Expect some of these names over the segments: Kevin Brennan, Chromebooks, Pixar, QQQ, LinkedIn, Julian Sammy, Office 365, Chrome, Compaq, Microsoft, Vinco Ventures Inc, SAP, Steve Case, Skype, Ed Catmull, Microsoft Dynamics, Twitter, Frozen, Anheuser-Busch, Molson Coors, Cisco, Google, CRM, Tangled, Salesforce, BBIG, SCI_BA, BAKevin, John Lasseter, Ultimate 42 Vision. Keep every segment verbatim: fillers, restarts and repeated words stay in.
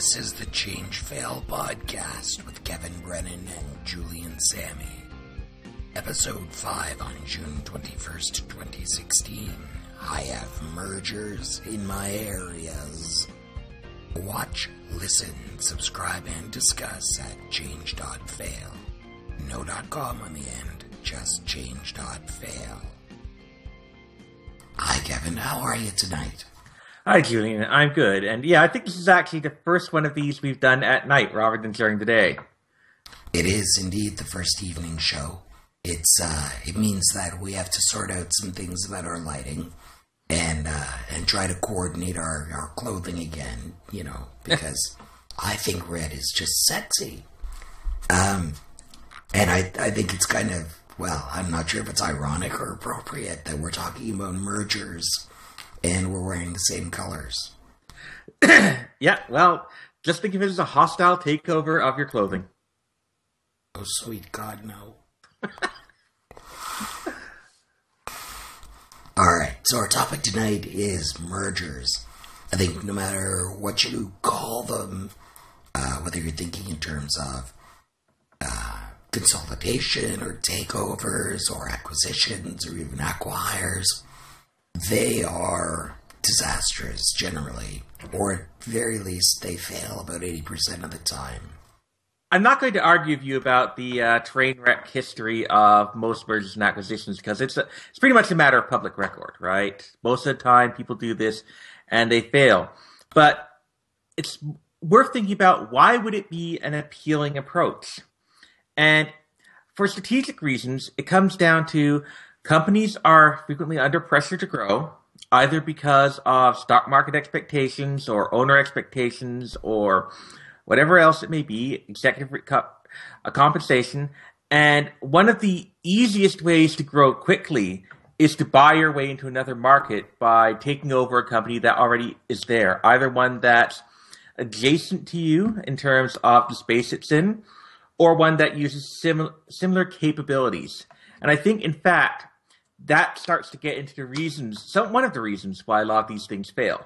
This is the Change Fail Podcast with Kevin Brennan and Julian Sammy. Episode five on June twenty-first, twenty sixteen. I have mergers in my areas. Watch, listen, subscribe, and discuss at change dot fail. No .com on the end, just change dot fail. Hi Kevin, how are you tonight? Hi, Julian. I'm good. And yeah, I think this is actually the first one of these we've done at night rather than during the day. It is indeed the first evening show. It's uh, It means that we have to sort out some things about our lighting and uh, and try to coordinate our, our clothing again, you know, because I think red is just sexy. Um, and I, I think it's kind of, well, I'm not sure if it's ironic or appropriate that we're talking about mergers and we're wearing the same colors. Yeah, well, just think of it as a hostile takeover of your clothing. Oh, sweet God, no. All right, so our topic tonight is mergers. I think no matter what you call them, uh, whether you're thinking in terms of uh, consolidation or takeovers or acquisitions or even acquihires, they are disastrous generally, or at the very least, they fail about eighty percent of the time. I'm not going to argue with you about the uh, train wreck history of most mergers and acquisitions because it's a, it's pretty much a matter of public record, right? Most of the time, people do this and they fail. But it's worth thinking about, why would it be an appealing approach? And for strategic reasons, it comes down to companies are frequently under pressure to grow, either because of stock market expectations or owner expectations or whatever else it may be, executive compensation. And one of the easiest ways to grow quickly is to buy your way into another market by taking over a company that already is there, either one that's adjacent to you in terms of the space it's in or one that uses similar similar capabilities. And I think, in fact, that starts to get into the reasons, some, one of the reasons why a lot of these things fail.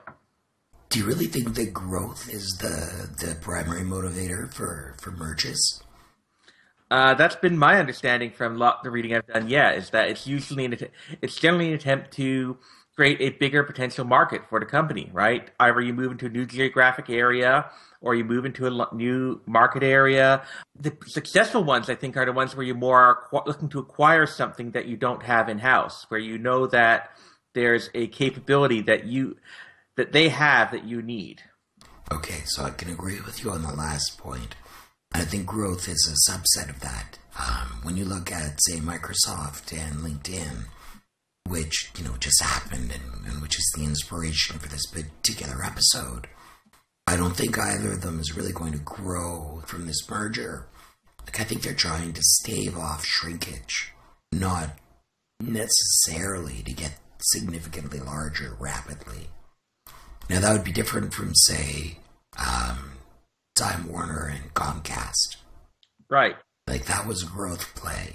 Do you really think that growth is the, the primary motivator for, for mergers? Uh, that's been my understanding from lot, the reading I've done, yeah, is that it's usually an, it's generally an attempt to create a bigger potential market for the company, right? Either you move into a new geographic area or you move into a new market area. The successful ones, I think, are the ones where you're more looking to acquire something that you don't have in-house, where you know that there's a capability that you that they have that you need. Okay, so I can agree with you on the last point. I think growth is a subset of that. Um, when you look at, say, Microsoft and LinkedIn, which, you know, just happened and, and which is the inspiration for this particular episode, I don't think either of them is really going to grow from this merger. Like, I think they're trying to stave off shrinkage, not necessarily to get significantly larger rapidly. Now, that would be different from, say, um, Time Warner and Comcast. Right. Like, that was a growth play.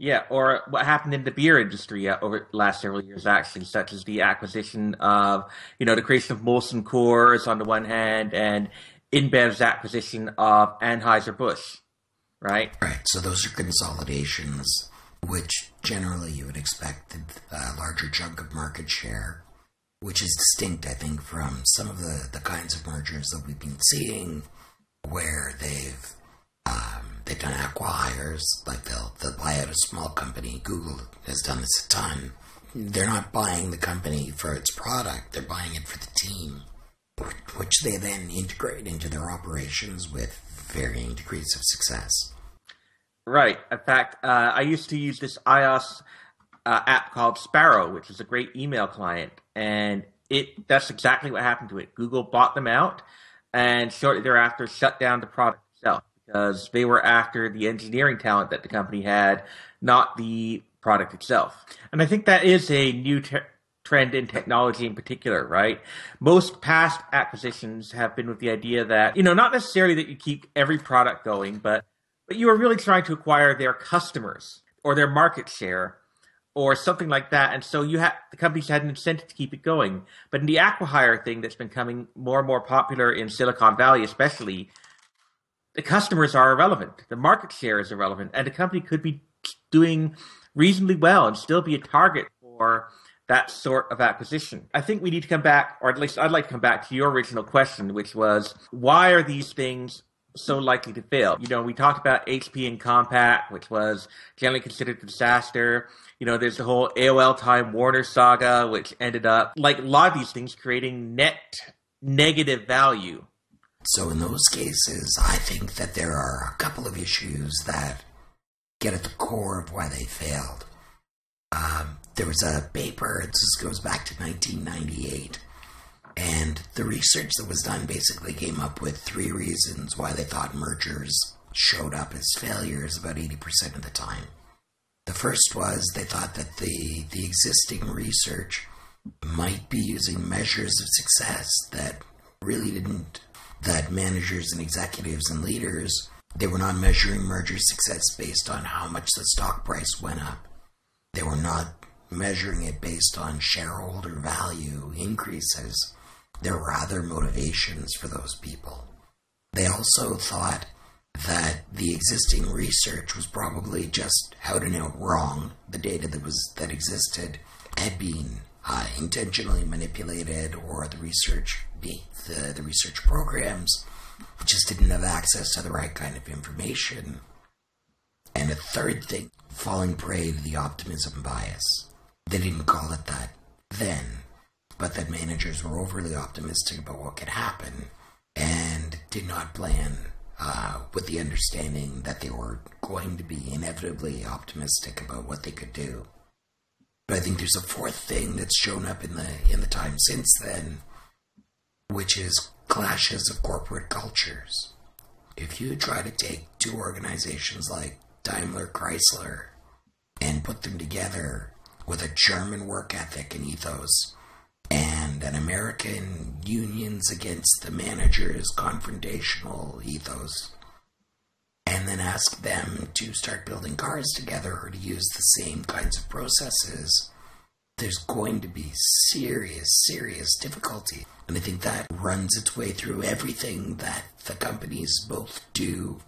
Yeah, or what happened in the beer industry uh, over the last several years, actually, such as the acquisition of, you know, the creation of Molson Coors on the one hand, and InBev's acquisition of Anheuser-Busch, right? Right, so those are consolidations, which generally you would expect a larger chunk of market share, which is distinct, I think, from some of the, the kinds of mergers that we've been seeing, where they've Um, they've done acquihires, like they'll, they'll buy out a small company. Google has done this a ton. They're not buying the company for its product, they're buying it for the team, which they then integrate into their operations with varying degrees of success. Right. In fact, uh, I used to use this iOS uh, app called Sparrow, which is a great email client, and it that's exactly what happened to it. Google bought them out, and shortly thereafter shut down the product itself, because they were after the engineering talent that the company had, not the product itself. And I think that is a new te- trend in technology in particular, right? Most past acquisitions have been with the idea that, you know, not necessarily that you keep every product going, but, but you are really trying to acquire their customers or their market share or something like that. And so you had the companies had an incentive to keep it going. But in the acquihire thing that's been coming more and more popular in Silicon Valley, especially, the customers are irrelevant. The market share is irrelevant, and the company could be doing reasonably well and still be a target for that sort of acquisition. I think we need to come back, or at least I'd like to come back to your original question, which was, why are these things so likely to fail? You know, we talked about H P and Compaq, which was generally considered a disaster. You know, there's the whole A O L Time Warner saga, which ended up, like a lot of these things, creating net negative value. So in those cases, I think that there are a couple of issues that get at the core of why they failed. Um, there was a paper, it just goes back to nineteen ninety-eight, and the research that was done basically came up with three reasons why they thought mergers showed up as failures about eighty percent of the time. The first was they thought that the, the existing research might be using measures of success that really didn't, that managers and executives and leaders, they were not measuring merger success based on how much the stock price went up. They were not measuring it based on shareholder value increases. There were other motivations for those people. They also thought that the existing research was probably just out and out wrong. The data that was that existed had been uh, intentionally manipulated, or the research be, the, the research programs just didn't have access to the right kind of information. And a third thing, falling prey to the optimism bias. They didn't call it that then, but that managers were overly optimistic about what could happen and did not plan uh, with the understanding that they were going to be inevitably optimistic about what they could do. But I think there's a fourth thing that's shown up in the, in the time since then, which is clashes of corporate cultures. If you try to take two organizations like Daimler-Chrysler and put them together with a German work ethic and ethos and an American unions against the managers confrontational ethos, and then ask them to start building cars together or to use the same kinds of processes, there's going to be serious, serious difficulty. And I think that runs its way through everything that the companies both do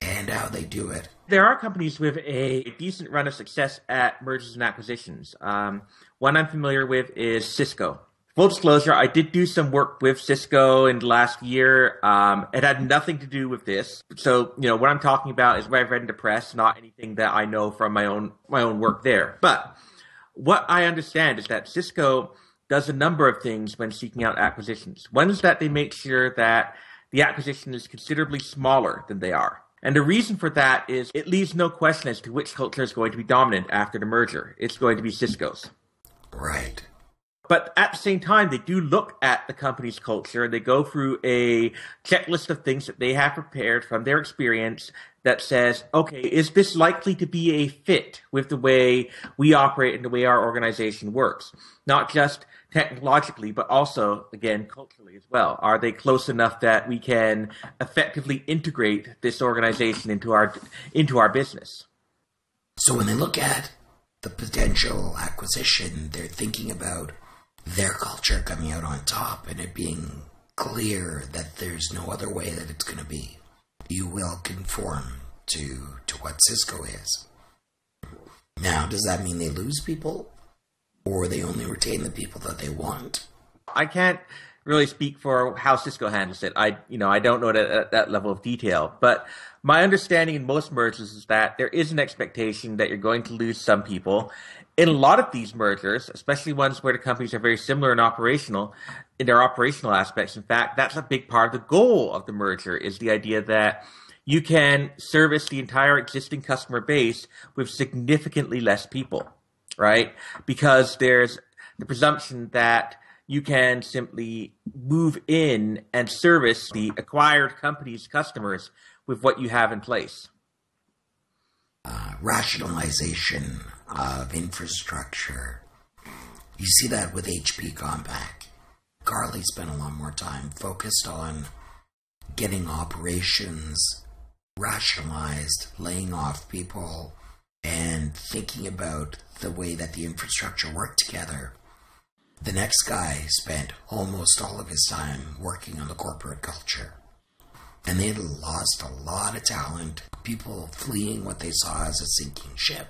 and how they do it. There are companies with a decent run of success at mergers and acquisitions. Um, one I'm familiar with is Cisco. Full disclosure, I did do some work with Cisco in the last year. Um, it had nothing to do with this. So, you know, what I'm talking about is what I've read in the press, not anything that I know from my own my own work there. But what I understand is that Cisco does a number of things when seeking out acquisitions. One is that they make sure that the acquisition is considerably smaller than they are. And the reason for that is it leaves no question as to which culture is going to be dominant after the merger. It's going to be Cisco's. Right. But at the same time, they do look at the company's culture, and they go through a checklist of things that they have prepared from their experience that says, okay, is this likely to be a fit with the way we operate and the way our organization works? Not just technologically, but also, again, culturally as well. Are they close enough that we can effectively integrate this organization into our, into our business? So when they look at the potential acquisition, they're thinking about their culture coming out on top and it being clear that there's no other way that it's going to be. You will conform to to what Cisco is. Now, does that mean they lose people, or they only retain the people that they want? I can't really speak for how Cisco handles it. I, you know, I don't know it at that level of detail. But my understanding in most mergers is that there is an expectation that you're going to lose some people. In a lot of these mergers, especially ones where the companies are very similar in operational, in their operational aspects, in fact, that's a big part of the goal of the merger, is the idea that you can service the entire existing customer base with significantly less people, right? Because there's the presumption that you can simply move in and service the acquired company's customers with what you have in place. Uh, rationalization of infrastructure. You see that with H P Compaq. Carly spent a lot more time focused on getting operations rationalized, laying off people, and thinking about the way that the infrastructure worked together. The next guy spent almost all of his time working on the corporate culture. And they had lost a lot of talent, people fleeing what they saw as a sinking ship.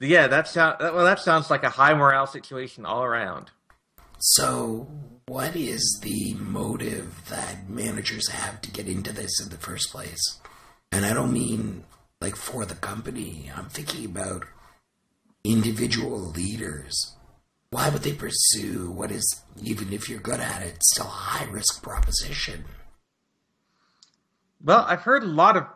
Yeah, that, sound, well, that sounds like a high morale situation all around. So what is the motive that managers have to get into this in the first place? And I don't mean like for the company. I'm thinking about individual leaders. Why would they pursue what is, even if you're good at it, still a high-risk proposition? Well, I've heard a lot of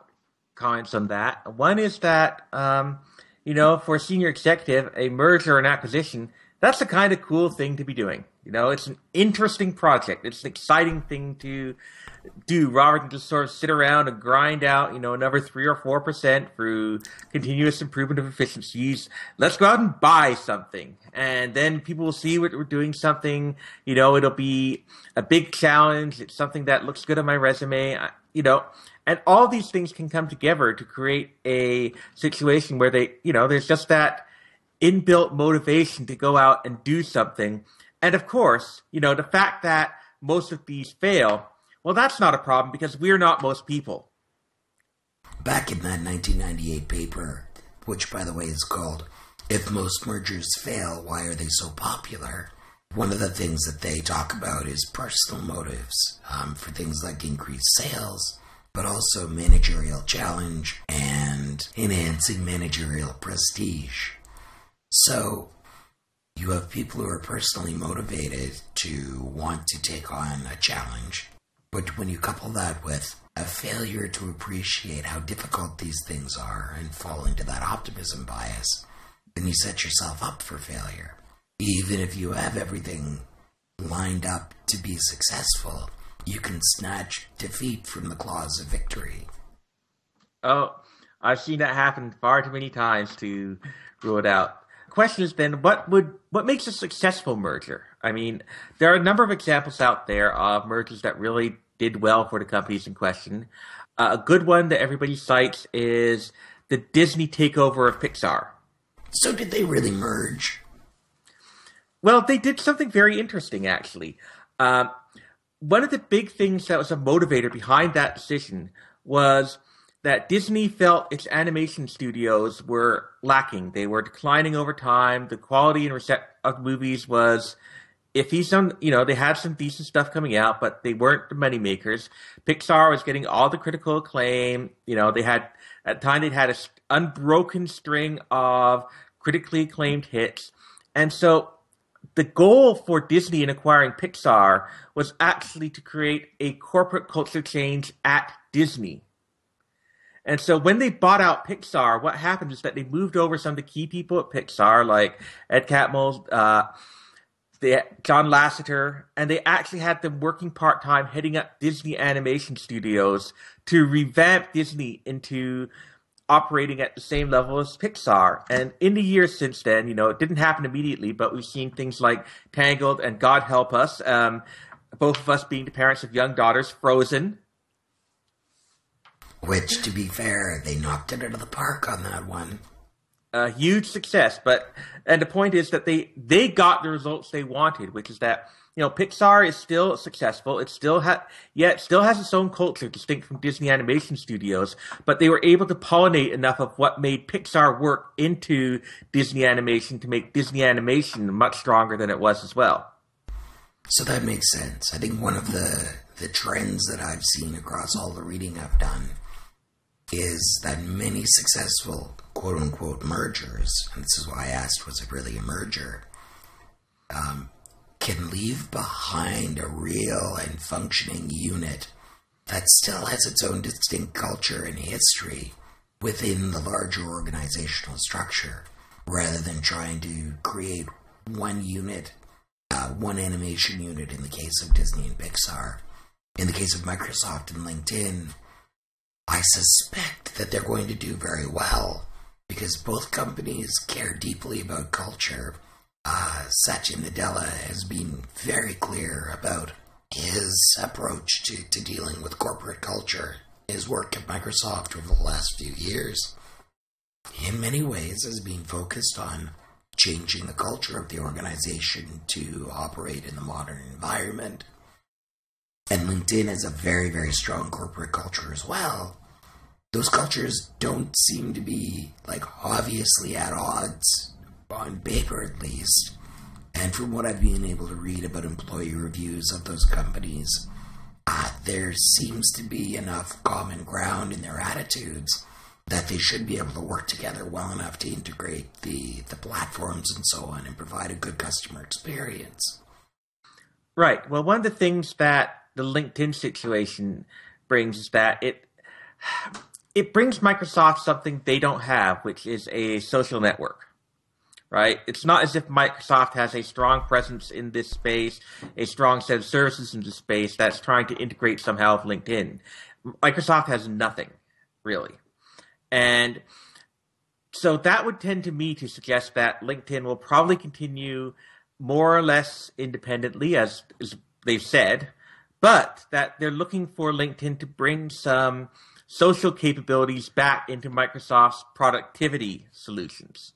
comments on that. One is that, um, you know, for a senior executive, a merger or an acquisition, that's the kind of cool thing to be doing. You know, it's an interesting project. It's an exciting thing to do rather than just sort of sit around and grind out, you know, another three or four percent through continuous improvement of efficiencies. Let's go out and buy something. And then people will see what we're doing something. You know, it'll be a big challenge. It's something that looks good on my resume. I, You know, and all these things can come together to create a situation where they, you know, there's just that inbuilt motivation to go out and do something. And of course, you know, the fact that most of these fail, well, that's not a problem because we're not most people. Back in that nineteen ninety-eight paper, which by the way is called If Most Mergers Fail, Why Are They So Popular? One of the things that they talk about is personal motives um, for things like increased sales, but also managerial challenge and enhancing managerial prestige. So you have people who are personally motivated to want to take on a challenge, but when you couple that with a failure to appreciate how difficult these things are and fall into that optimism bias, then you set yourself up for failure. Even if you have everything lined up to be successful, you can snatch defeat from the claws of victory. Oh, I've seen that happen far too many times to rule it out. Question is then, what would what makes a successful merger? I mean, there are a number of examples out there of mergers that really did well for the companies in question. Uh, a good one that everybody cites is the Disney takeover of Pixar. So did they really merge? Well, they did something very interesting, actually. Um, one of the big things that was a motivator behind that decision was that Disney felt its animation studios were lacking. They were declining over time. The quality and recept of movies was iffy. Some, you know, they had some decent stuff coming out, but they weren't the moneymakers. Pixar was getting all the critical acclaim. You know, they had at the time they had an unbroken string of critically acclaimed hits, and so. The goal for Disney in acquiring Pixar was actually to create a corporate culture change at Disney. And so when they bought out Pixar, what happened is that they moved over some of the key people at Pixar, like Ed Catmull, uh, the, John Lasseter, and they actually had them working part-time heading up Disney Animation Studios to revamp Disney into operating at the same level as Pixar. And in the years since then, you know, it didn't happen immediately, but we've seen things like Tangled and God Help Us, um, both of us being the parents of young daughters, Frozen. Which, to be fair, they knocked it out of the park on that one. A huge success. But, and the point is that they, they got the results they wanted, which is that, you know, Pixar is still successful. It still ha- yet still has its own culture distinct from Disney Animation Studios, but they were able to pollinate enough of what made Pixar work into Disney Animation to make Disney Animation much stronger than it was as well. So that makes sense. I think one of the, the trends that I've seen across all the reading I've done is that many successful quote-unquote mergers, and this is why I asked, was it really a merger? Um... can leave behind a real and functioning unit that still has its own distinct culture and history within the larger organizational structure, rather than trying to create one unit, uh, one animation unit in the case of Disney and Pixar. In the case of Microsoft and LinkedIn, I suspect that they're going to do very well because both companies care deeply about culture. Uh, Satya Nadella has been very clear about his approach to, to dealing with corporate culture. His work at Microsoft over the last few years in many ways as being focused on changing the culture of the organization to operate in the modern environment. And LinkedIn has a very, very strong corporate culture as well. Those cultures don't seem to be, like, obviously at odds, on paper at least. And from what I've been able to read about employee reviews of those companies, uh, there seems to be enough common ground in their attitudes that they should be able to work together well enough to integrate the, the platforms and so on and provide a good customer experience. Right. Well, one of the things that the LinkedIn situation brings is that it it brings Microsoft something they don't have, which is a social network, right? It's not as if Microsoft has a strong presence in this space, a strong set of services in this space that's trying to integrate somehow with LinkedIn. Microsoft has nothing, really. And so that would tend to me to suggest that LinkedIn will probably continue more or less independently, as, as they've said, but that they're looking for LinkedIn to bring some social capabilities back into Microsoft's productivity solutions.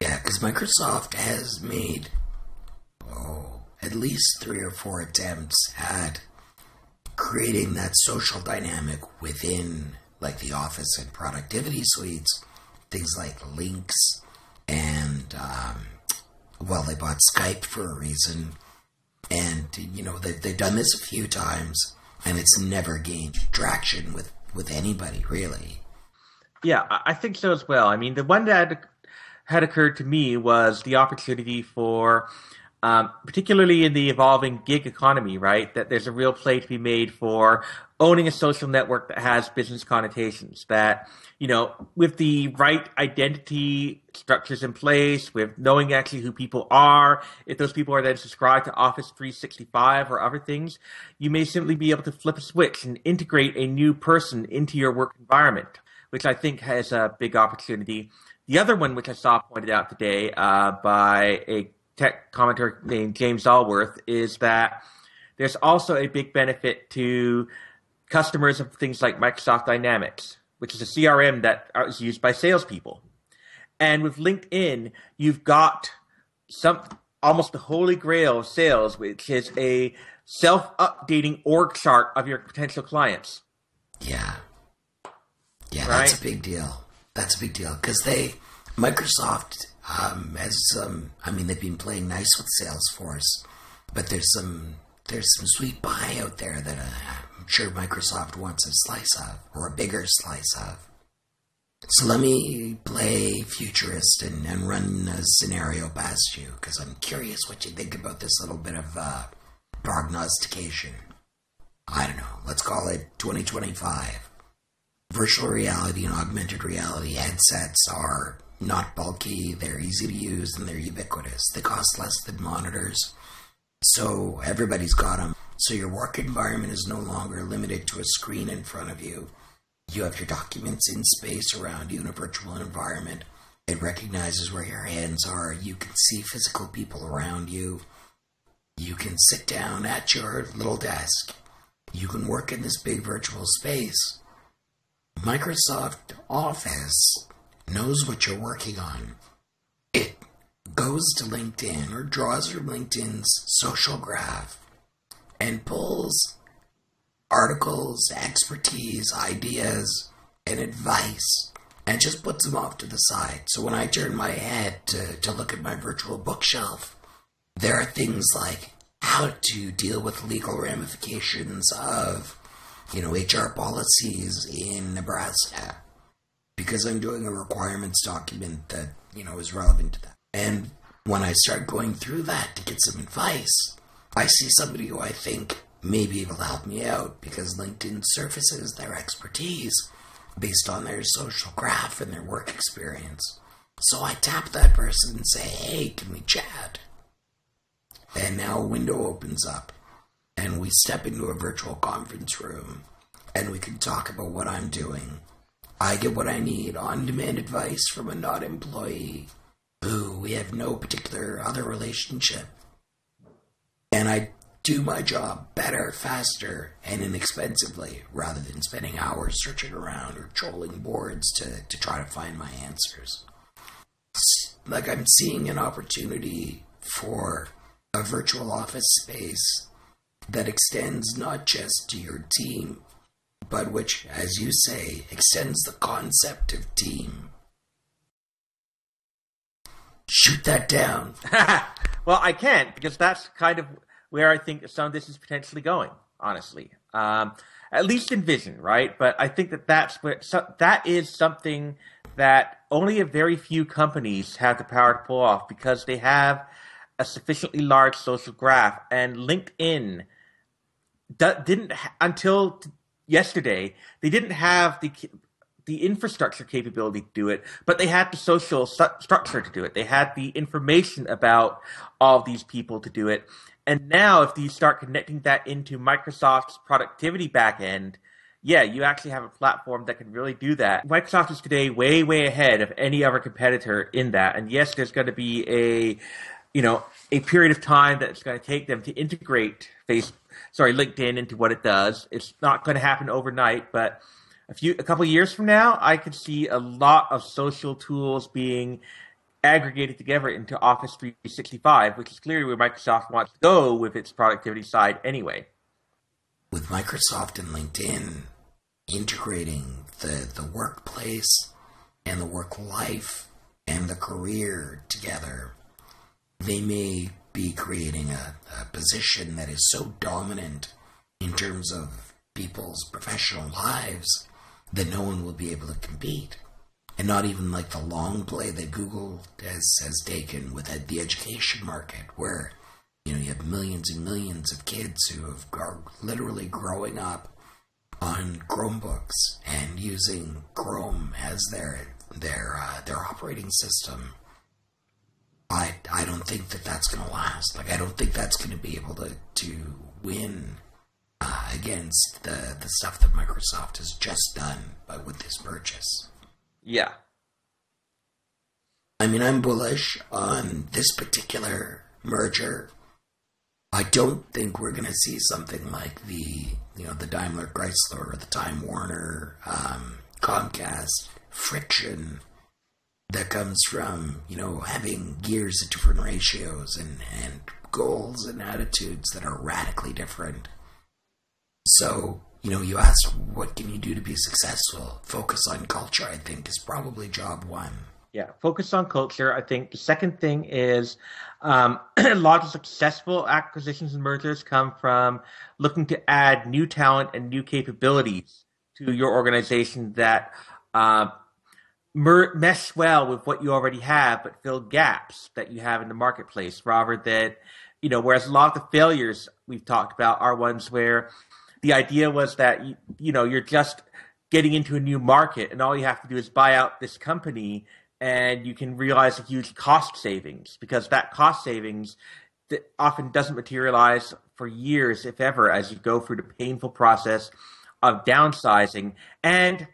Yeah, because Microsoft has made oh, at least three or four attempts at creating that social dynamic within like the Office and productivity suites, things like links and, um, well, they bought Skype for a reason. And, you know, they've, they've done this a few times and it's never gained traction with, with anybody, really. Yeah, I think so as well. I mean, the one that had occurred to me was the opportunity for, um, particularly in the evolving gig economy, right, that there's a real play to be made for owning a social network that has business connotations, that, you know, with the right identity structures in place, with knowing actually who people are, if those people are then subscribed to Office three sixty-five or other things, you may simply be able to flip a switch and integrate a new person into your work environment, which I think has a big opportunity. The other one, which I saw pointed out today uh, by a tech commentator named James Allworth, is that there's also a big benefit to customers of things like Microsoft Dynamics, which is a C R M that is used by salespeople. And with LinkedIn, you've got some almost the holy grail of sales, which is a self-updating org chart of your potential clients. Yeah. Yeah, right? That's a big deal. That's a big deal because they, Microsoft um, has some, I mean, they've been playing nice with Salesforce, but there's some, there's some sweet pie out there that uh, I'm sure Microsoft wants a slice of, or a bigger slice of. So let me play futurist and, and run a scenario past you because I'm curious what you think about this little bit of uh, prognostication. I don't know, let's call it twenty twenty-five. Virtual reality and augmented reality headsets are not bulky, they're easy to use, and they're ubiquitous. They cost less than monitors, so everybody's got them. So your work environment is no longer limited to a screen in front of you. You have your documents in space around you in a virtual environment. It recognizes where your hands are. You can see physical people around you. You can sit down at your little desk. You can work in this big virtual space. Microsoft Office knows what you're working on. It goes to LinkedIn or draws from LinkedIn's social graph and pulls articles, expertise, ideas, and advice and just puts them off to the side. So when I turn my head to, to look at my virtual bookshelf, there are things like how to deal with legal ramifications of you know, H R policies in Nebraska, because I'm doing a requirements document that, you know, is relevant to that. And when I start going through that to get some advice, I see somebody who I think may be able to help me out because LinkedIn surfaces their expertise based on their social graph and their work experience. So I tap that person and say, hey, can we chat? And now a window opens up. And we step into a virtual conference room and we can talk about what I'm doing. I get what I need, on-demand advice from a not-employee who we have no particular other relationship. And I do my job better, faster, and inexpensively, rather than spending hours searching around or trolling boards to, to try to find my answers. Like, I'm seeing an opportunity for a virtual office space that extends not just to your team, but which, as you say, extends the concept of team. Shoot that down. Well, I can't, because that's kind of where I think some of this is potentially going, honestly. Um, at least in vision, right? But I think that that's where, so, that is something that only a very few companies have the power to pull off, because they have a sufficiently large social graph. And LinkedIn didn't, until yesterday, they didn't have the the infrastructure capability to do it, but they had the social st- structure to do it. They had the information about all these people to do it. And now if you start connecting that into Microsoft's productivity backend, yeah, you actually have a platform that can really do that. Microsoft is today way, way ahead of any other competitor in that. And yes, there's going to be a, you know, a period of time that it's going to take them to integrate Facebook, sorry, LinkedIn into what it does. It's not going to happen overnight, but A few, a couple of years from now, I could see a lot of social tools being aggregated together into Office three sixty-five, which is clearly where Microsoft wants to go with its productivity side anyway. With Microsoft and LinkedIn integrating the, the workplace and the work life and the career together, they may be creating a, a position that is so dominant in terms of people's professional lives that no one will be able to compete. And not even like the long play that Google has, has taken with the education market, where, you know, you have millions and millions of kids who have, are literally growing up on Chromebooks and using Chrome as their their uh, their operating system. I, I don't think that that's going to last. Like, I don't think that's going to be able to, to win Uh, against the, the stuff that Microsoft has just done by, with this purchase. Yeah. I mean, I'm bullish on this particular merger. I don't think we're going to see something like the, you know, the Daimler-Chrysler or the Time Warner, um, Comcast friction that comes from, you know, having gears at different ratios and, and goals and attitudes that are radically different. So, you know, you ask, what can you do to be successful? Focus on culture, I think, is probably job one. Yeah, focus on culture, I think. The second thing is um, a lot of successful acquisitions and mergers come from looking to add new talent and new capabilities to your organization that uh, mer- mesh well with what you already have, but fill gaps that you have in the marketplace, rather than, you know, whereas a lot of the failures we've talked about are ones where the idea was that, you know, you're just getting into a new market and all you have to do is buy out this company and you can realize a huge cost savings, because that cost savings often doesn't materialize for years, if ever, as you go through the painful process of downsizing. And,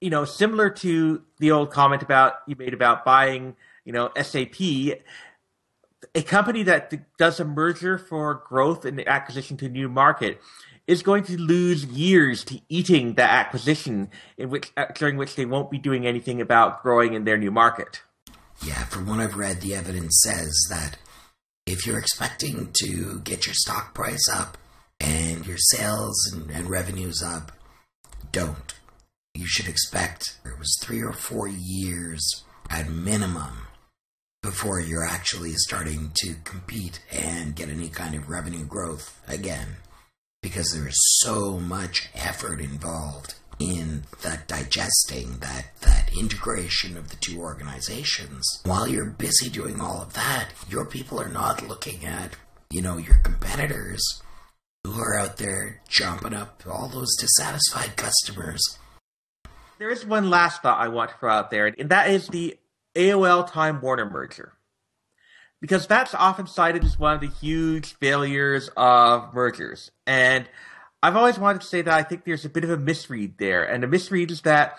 you know, similar to the old comment about you made about buying, you know, S A P, a company that does a merger for growth and acquisition to a new market is going to lose years to eating the acquisition, in which during which they won't be doing anything about growing in their new market. Yeah, from what I've read, the evidence says that if you're expecting to get your stock price up and your sales and, and revenues up, don't. You should expect it was three or four years at minimum before you're actually starting to compete and get any kind of revenue growth again, because there is so much effort involved in that digesting, that, that integration of the two organizations. While you're busy doing all of that, your people are not looking at, you know, your competitors who are out there jumping up all those dissatisfied customers. There is one last thought I want to throw out there, and that is the A O L Time Warner merger, because that's often cited as one of the huge failures of mergers. And I've always wanted to say that I think there's a bit of a misread there. And the misread is that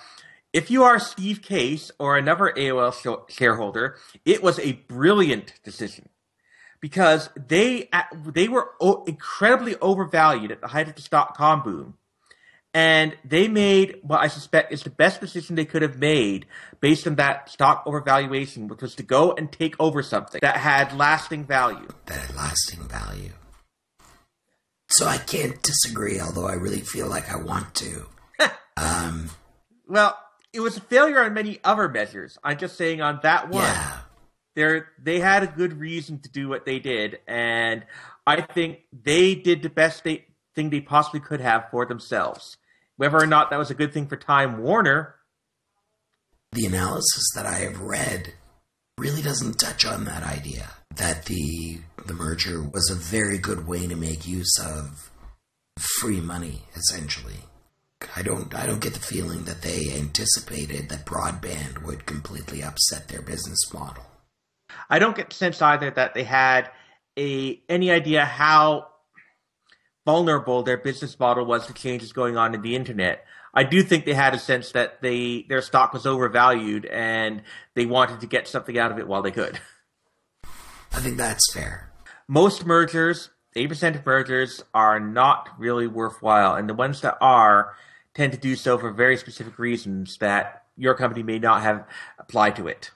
if you are Steve Case or another A O L shareholder, it was a brilliant decision. because they they were incredibly overvalued at the height of the dot-com boom. And they made what I suspect is the best decision they could have made based on that stock overvaluation, which was to go and take over something that had lasting value. That had lasting value. So I can't disagree, although I really feel like I want to. um, well, it was a failure on many other measures. I'm just saying on that one, yeah. They're, they had a good reason to do what they did. And I think they did the best they thing they possibly could have for themselves. Whether or not that was a good thing for Time Warner. The analysis that I have read really doesn't touch on that idea, that the the merger was a very good way to make use of free money, essentially. I don't I don't get the feeling that they anticipated that broadband would completely upset their business model. I don't get the sense either that they had a any idea how vulnerable their business model was to changes going on in the internet. I do think they had a sense that they their stock was overvalued and they wanted to get something out of it while they could. I think that's fair. Most mergers, eighty percent of mergers, are not really worthwhile, and the ones that are tend to do so for very specific reasons that your company may not have applied to it.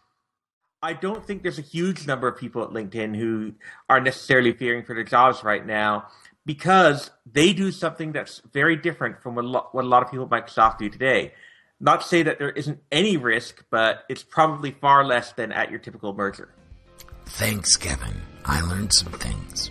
I don't think there's a huge number of people at LinkedIn who are necessarily fearing for their jobs right now, because they do something that's very different from what a lot, what a lot of people at Microsoft do today. Not to say that there isn't any risk, but it's probably far less than at your typical merger. Thanks, Kevin. I learned some things.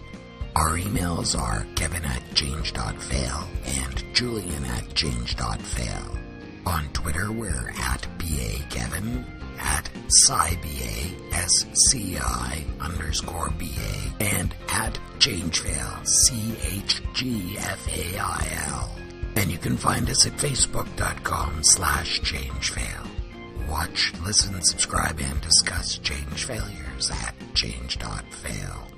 Our emails are kevin at change.fail and julian at change.fail. On Twitter, we're at BAKevin, at SciBA, S C I underscore B A, and at ChangeFail, C H G F A I L. And you can find us at facebook.com slash changefail. Watch, listen, subscribe, and discuss change failures at change.fail.